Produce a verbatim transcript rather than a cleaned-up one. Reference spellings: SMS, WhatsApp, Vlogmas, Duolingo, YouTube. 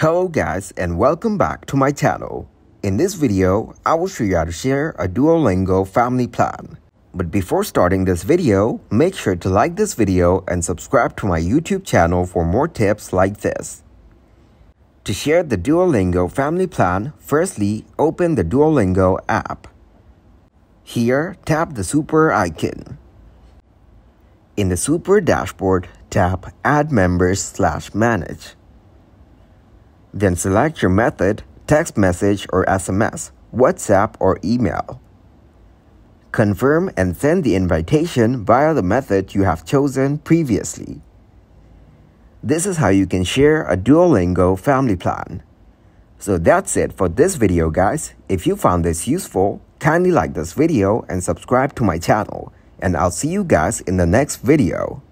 Hello guys, and welcome back to my channel. In this video, I will show you how to share a Duolingo family plan. But before starting this video, make sure to like this video and subscribe to my YouTube channel for more tips like this. To share the Duolingo family plan, firstly, open the Duolingo app. Here, tap the super icon. In the super dashboard, tap Add Members slash Manage. Then select your method, text message or S M S, WhatsApp or email. Confirm and send the invitation via the method you have chosen previously. This is how you can share a Duolingo family plan. So that's it for this video guys. If you found this useful, kindly like this video and subscribe to my channel. And I'll see you guys in the next video.